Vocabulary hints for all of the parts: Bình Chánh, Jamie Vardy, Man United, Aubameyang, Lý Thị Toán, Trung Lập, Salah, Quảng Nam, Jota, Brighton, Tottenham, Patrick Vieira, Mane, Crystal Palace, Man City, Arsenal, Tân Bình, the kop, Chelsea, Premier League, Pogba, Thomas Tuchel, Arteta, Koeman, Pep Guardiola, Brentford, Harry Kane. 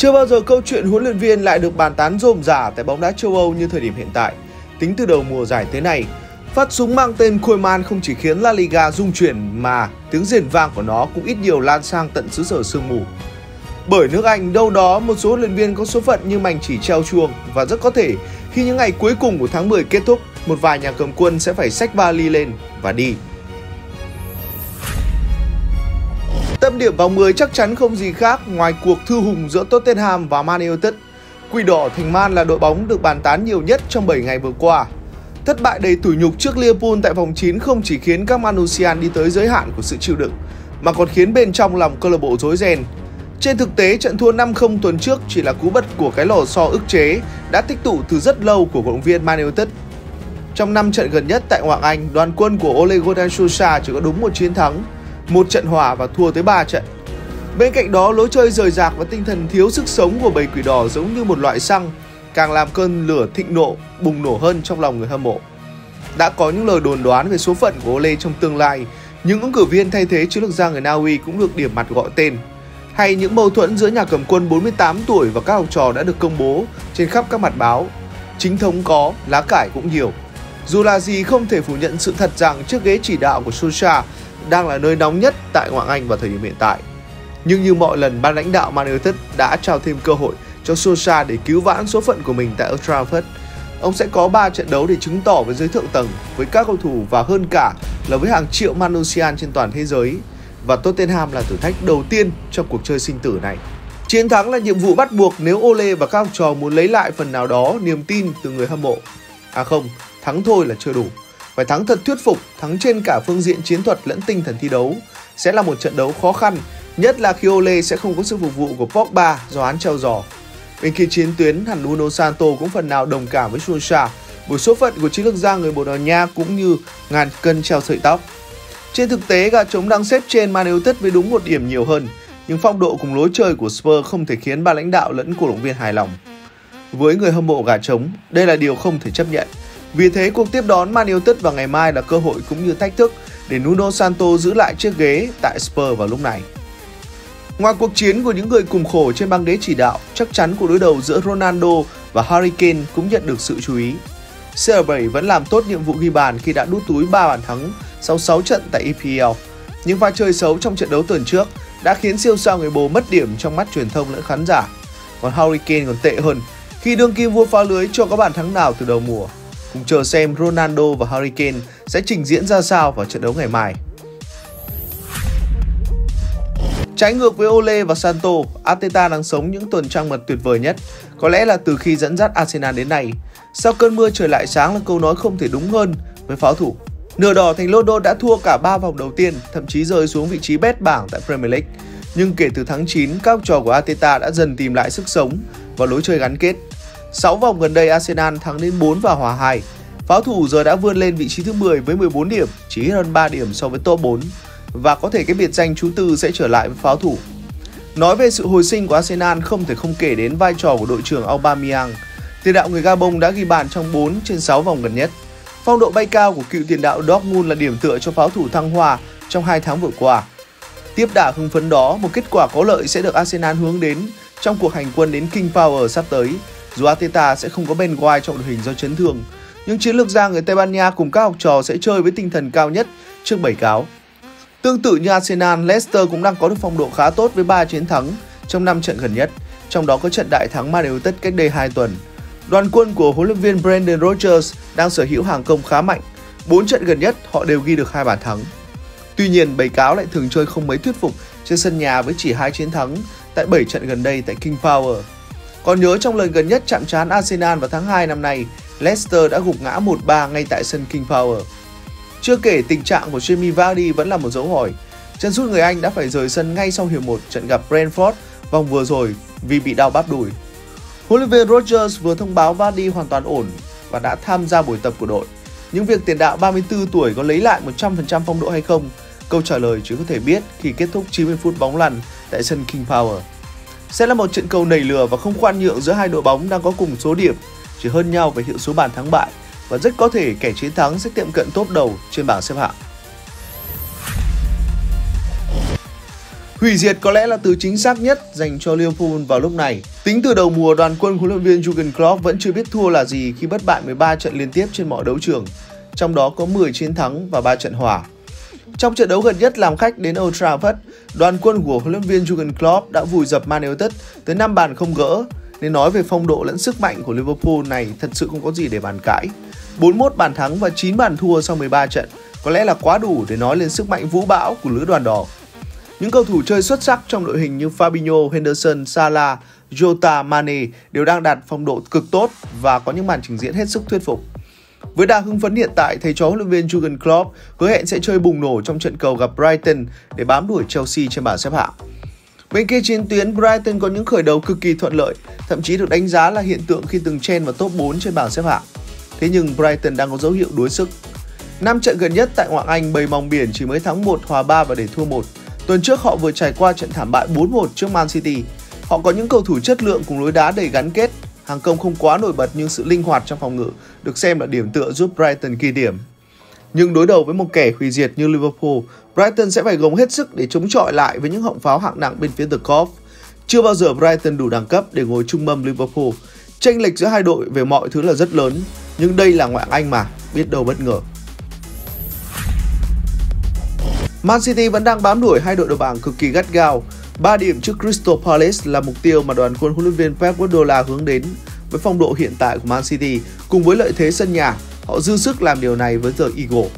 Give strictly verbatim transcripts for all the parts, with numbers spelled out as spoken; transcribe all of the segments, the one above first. Chưa bao giờ câu chuyện huấn luyện viên lại được bàn tán rôm rả tại bóng đá châu Âu như thời điểm hiện tại. Tính từ đầu mùa giải tới nay, phát súng mang tên Koeman không chỉ khiến La Liga rung chuyển mà tiếng rền vang của nó cũng ít nhiều lan sang tận xứ sở sương mù. Bởi nước Anh đâu đó một số huấn luyện viên có số phận như mảnh chỉ treo chuông, và rất có thể khi những ngày cuối cùng của tháng mười kết thúc, một vài nhà cầm quân sẽ phải xách vali lên và đi. Tâm điểm vòng mười chắc chắn không gì khác ngoài cuộc thư hùng giữa Tottenham và Man United. Quỷ đỏ thành Man là đội bóng được bàn tán nhiều nhất trong bảy ngày vừa qua. Thất bại đầy tủi nhục trước Liverpool tại vòng chín không chỉ khiến các Manusian đi tới giới hạn của sự chịu đựng, mà còn khiến bên trong lòng câu lạc bộ rối ren. Trên thực tế, trận thua năm không tuần trước chỉ là cú bật của cái lò xo ức chế đã tích tụ từ rất lâu của cổ động viên Man United. Trong năm trận gần nhất tại Ngoại hạng Anh, đoàn quân của Ole Gunnar Solskjaer chỉ có đúng một chiến thắng, một trận hòa và thua tới ba trận. Bên cạnh đó, lối chơi rời rạc và tinh thần thiếu sức sống của bầy quỷ đỏ giống như một loại xăng, càng làm cơn lửa thịnh nộ bùng nổ hơn trong lòng người hâm mộ. Đã có những lời đồn đoán về số phận của Ole trong tương lai, những ứng cử viên thay thế chiến lược gia người Na Uy cũng được điểm mặt gọi tên, hay những mâu thuẫn giữa nhà cầm quân bốn mươi tám tuổi và các học trò đã được công bố trên khắp các mặt báo. Chính thống có, lá cải cũng nhiều. Dù là gì không thể phủ nhận sự thật rằng chiếc ghế chỉ đạo của Solskjaer đang là nơi nóng nhất tại Ngoại hạng Anh vào thời điểm hiện tại. Nhưng như mọi lần, ban lãnh đạo Man United đã trao thêm cơ hội cho Solskjaer để cứu vãn số phận của mình tại Old Trafford. Ông sẽ có ba trận đấu để chứng tỏ với giới thượng tầng, với các cầu thủ và hơn cả là với hàng triệu Manusian trên toàn thế giới. Và Tottenham là thử thách đầu tiên trong cuộc chơi sinh tử này. Chiến thắng là nhiệm vụ bắt buộc nếu Ole và các học trò muốn lấy lại phần nào đó niềm tin từ người hâm mộ. À không, thắng thôi là chưa đủ. Phải thắng thật thuyết phục, thắng trên cả phương diện chiến thuật lẫn tinh thần thi đấu. Sẽ là một trận đấu khó khăn, nhất là khi Ole sẽ không có sự phục vụ của Pogba do án treo giò. Bên kia chiến tuyến, hẳn Nuno Santo cũng phần nào đồng cảm với Solskjaer, bởi số phận của chiến lược gia người Bồ Đào Nha cũng như ngàn cân treo sợi tóc. Trên thực tế, gà trống đang xếp trên Man United với đúng một điểm nhiều hơn, nhưng phong độ cùng lối chơi của Spurs không thể khiến ban lãnh đạo lẫn cổ động viên hài lòng. Với người hâm mộ gà trống, đây là điều không thể chấp nhận. Vì thế, cuộc tiếp đón Man United vào ngày mai là cơ hội cũng như thách thức để Nuno Santo giữ lại chiếc ghế tại Spurs vào lúc này. Ngoài cuộc chiến của những người cùng khổ trên băng ghế chỉ đạo, chắc chắn cuộc đối đầu giữa Ronaldo và Harry Kane cũng nhận được sự chú ý. xê bảy vẫn làm tốt nhiệm vụ ghi bàn khi đã đút túi ba bàn thắng sau sáu trận tại e pê lờ. Những pha chơi xấu trong trận đấu tuần trước đã khiến siêu sao người Bồ mất điểm trong mắt truyền thông lẫn khán giả. Còn Harry Kane còn tệ hơn khi đương kim vua phá lưới chưa có bàn thắng nào từ đầu mùa. Cùng chờ xem Ronaldo và Harry Kane sẽ trình diễn ra sao vào trận đấu ngày mai. Trái ngược với Ole và Santo, Arteta đang sống những tuần trăng mật tuyệt vời nhất, có lẽ là từ khi dẫn dắt Arsenal đến nay. Sau cơn mưa trời lại sáng là câu nói không thể đúng hơn với pháo thủ. Nửa đỏ thành London đã thua cả ba vòng đầu tiên, thậm chí rơi xuống vị trí bét bảng tại Premier League. Nhưng kể từ tháng chín, các học trò của Arteta đã dần tìm lại sức sống và lối chơi gắn kết. sáu vòng gần đây Arsenal thắng đến bốn và hòa hai. Pháo thủ giờ đã vươn lên vị trí thứ mười với mười bốn điểm, chỉ hơn ba điểm so với top bốn. Và có thể cái biệt danh chú tư sẽ trở lại với pháo thủ. Nói về sự hồi sinh của Arsenal, không thể không kể đến vai trò của đội trưởng Aubameyang. Tiền đạo người Gabon đã ghi bàn trong bốn trên sáu vòng gần nhất. Phong độ bay cao của cựu tiền đạo Dortmund là điểm tựa cho pháo thủ thăng hoa trong hai tháng vừa qua. Tiếp đà hưng phấn đó, một kết quả có lợi sẽ được Arsenal hướng đến trong cuộc hành quân đến King Power sắp tới. Dù Arteta sẽ không có Ben White trong đội hình do chấn thương, nhưng chiến lược gia người Tây Ban Nha cùng các học trò sẽ chơi với tinh thần cao nhất trước bảy cáo. Tương tự như Arsenal, Leicester cũng đang có được phong độ khá tốt với ba chiến thắng trong năm trận gần nhất, trong đó có trận đại thắng Man United cách đây hai tuần. Đoàn quân của huấn luyện viên Brendan Rodgers đang sở hữu hàng công khá mạnh, bốn trận gần nhất họ đều ghi được hai bàn thắng. Tuy nhiên, bầy cáo lại thường chơi không mấy thuyết phục trên sân nhà với chỉ hai chiến thắng tại bảy trận gần đây tại King Power. Còn nhớ trong lần gần nhất chạm trán Arsenal vào tháng hai năm nay, Leicester đã gục ngã một ba ngay tại sân King Power. Chưa kể tình trạng của Jamie Vardy vẫn là một dấu hỏi. Chân sút người Anh đã phải rời sân ngay sau hiệp một trận gặp Brentford vòng vừa rồi vì bị đau bắp đùi. Huấn luyện viên Rodgers vừa thông báo Vardy hoàn toàn ổn và đã tham gia buổi tập của đội. Nhưng việc tiền đạo ba mươi tư tuổi có lấy lại một trăm phần trăm phong độ hay không, câu trả lời chỉ có thể biết khi kết thúc chín mươi phút bóng lăn tại sân King Power. Sẽ là một trận cầu nảy lửa và không khoan nhượng giữa hai đội bóng đang có cùng số điểm, chỉ hơn nhau về hiệu số bàn thắng bại, và rất có thể kẻ chiến thắng sẽ tiệm cận top đầu trên bảng xếp hạng. Hủy diệt có lẽ là từ chính xác nhất dành cho Liverpool vào lúc này. Tính từ đầu mùa, đoàn quân huấn luyện viên Jurgen Klopp vẫn chưa biết thua là gì khi bất bại mười ba trận liên tiếp trên mọi đấu trường, trong đó có mười chiến thắng và ba trận hòa. Trong trận đấu gần nhất làm khách đến Old Trafford, đoàn quân của huấn luyện viên Jurgen Klopp đã vùi dập Man United tới năm bàn không gỡ, nên nói về phong độ lẫn sức mạnh của Liverpool này thật sự không có gì để bàn cãi. bốn mươi mốt bàn thắng và chín bàn thua sau mười ba trận có lẽ là quá đủ để nói lên sức mạnh vũ bão của lữ đoàn đỏ. Những cầu thủ chơi xuất sắc trong đội hình như Fabinho, Henderson, Salah, Jota, Mane đều đang đạt phong độ cực tốt và có những màn trình diễn hết sức thuyết phục. Với đà hưng phấn hiện tại, thầy trò huấn luyện viên Jurgen Klopp hứa hẹn sẽ chơi bùng nổ trong trận cầu gặp Brighton để bám đuổi Chelsea trên bảng xếp hạng. Bên kia chiến tuyến, Brighton có những khởi đầu cực kỳ thuận lợi, thậm chí được đánh giá là hiện tượng khi từng chen vào top bốn trên bảng xếp hạng. Thế nhưng Brighton đang có dấu hiệu đuối sức. năm trận gần nhất tại Ngoại hạng Anh, bầy mòng biển chỉ mới thắng một, hòa ba và để thua một. Tuần trước họ vừa trải qua trận thảm bại bốn một trước Man City. Họ có những cầu thủ chất lượng cùng lối đá đầy gắn kết, hàng công không quá nổi bật nhưng sự linh hoạt trong phòng ngự được xem là điểm tựa giúp Brighton ghi điểm. Nhưng đối đầu với một kẻ hủy diệt như Liverpool, Brighton sẽ phải gồng hết sức để chống chọi lại với những họng pháo hạng nặng bên phía The Cop. Chưa bao giờ Brighton đủ đẳng cấp để ngồi chung mâm Liverpool. Chênh lệch giữa hai đội về mọi thứ là rất lớn, nhưng đây là Ngoại hạng Anh mà, biết đâu bất ngờ. Man City vẫn đang bám đuổi hai đội đầu bảng cực kỳ gắt gao. ba điểm trước Crystal Palace là mục tiêu mà đoàn quân huấn luyện viên Pep Guardiola hướng đến. Với phong độ hiện tại của Man City cùng với lợi thế sân nhà, họ dư sức làm điều này với The Eagle.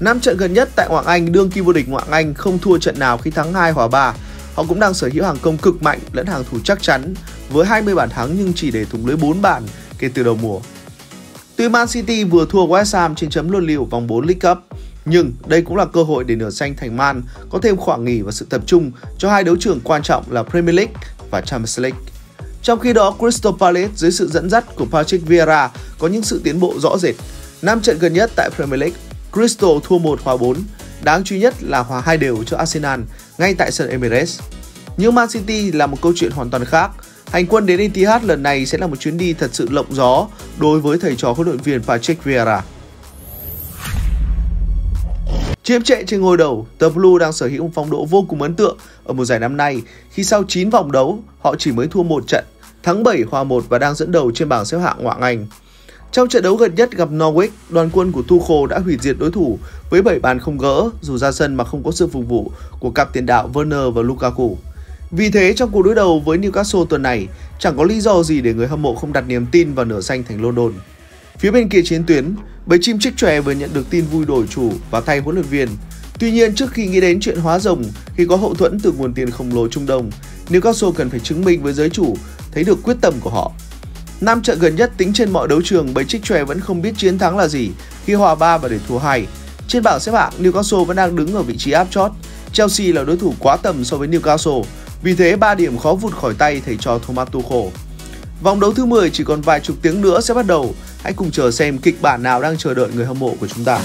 năm trận gần nhất tại Ngoại hạng Anh, đương kim vô địch Ngoại hạng Anh không thua trận nào khi thắng hai hòa ba. Họ cũng đang sở hữu hàng công cực mạnh lẫn hàng thủ chắc chắn với hai mươi bàn thắng nhưng chỉ để thủng lưới bốn bàn kể từ đầu mùa. Tuy Man City vừa thua West Ham trên chấm luân lưu vòng bốn League Cup, nhưng đây cũng là cơ hội để nửa xanh thành Man có thêm khoảng nghỉ và sự tập trung cho hai đấu trường quan trọng là Premier League và Champions League. Trong khi đó, Crystal Palace dưới sự dẫn dắt của Patrick Vieira có những sự tiến bộ rõ rệt. năm trận gần nhất tại Premier League, Crystal thua một hòa bốn, đáng chú ý nhất là hòa hai đều cho Arsenal ngay tại sân Emirates. Nhưng Man City là một câu chuyện hoàn toàn khác. Hành quân đến Etihad lần này sẽ là một chuyến đi thật sự lộng gió đối với thầy trò huấn luyện viên Patrick Vieira. Chiếm trệ trên ngôi đầu, The Blue đang sở hữu một phong độ vô cùng ấn tượng ở mùa giải năm nay khi sau chín vòng đấu, họ chỉ mới thua một trận, thắng bảy hòa một và đang dẫn đầu trên bảng xếp hạng Ngoại hạng Anh. Trong trận đấu gần nhất gặp Norwich, đoàn quân của Tuchel đã hủy diệt đối thủ với bảy bàn không gỡ dù ra sân mà không có sự phục vụ của cặp tiền đạo Werner và Lukaku. Vì thế, trong cuộc đối đầu với Newcastle tuần này, chẳng có lý do gì để người hâm mộ không đặt niềm tin vào nửa xanh thành London. Phía bên kia chiến tuyến, bầy chim chích chòe vừa nhận được tin vui đổi chủ và thay huấn luyện viên. Tuy nhiên, trước khi nghĩ đến chuyện hóa rồng khi có hậu thuẫn từ nguồn tiền khổng lồ Trung Đông, Newcastle cần phải chứng minh với giới chủ thấy được quyết tâm của họ. năm trận gần nhất tính trên mọi đấu trường, bầy chích chòe vẫn không biết chiến thắng là gì khi hòa ba và để thua hai. Trên bảng xếp hạng, Newcastle vẫn đang đứng ở vị trí áp chót. Chelsea là đối thủ quá tầm so với Newcastle, vì thế ba điểm khó vụt khỏi tay thầy trò Thomas Tuchel. Vòng đấu thứ mười chỉ còn vài chục tiếng nữa sẽ bắt đầu. Hãy cùng chờ xem kịch bản nào đang chờ đợi người hâm mộ của chúng ta.